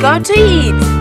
got to eat.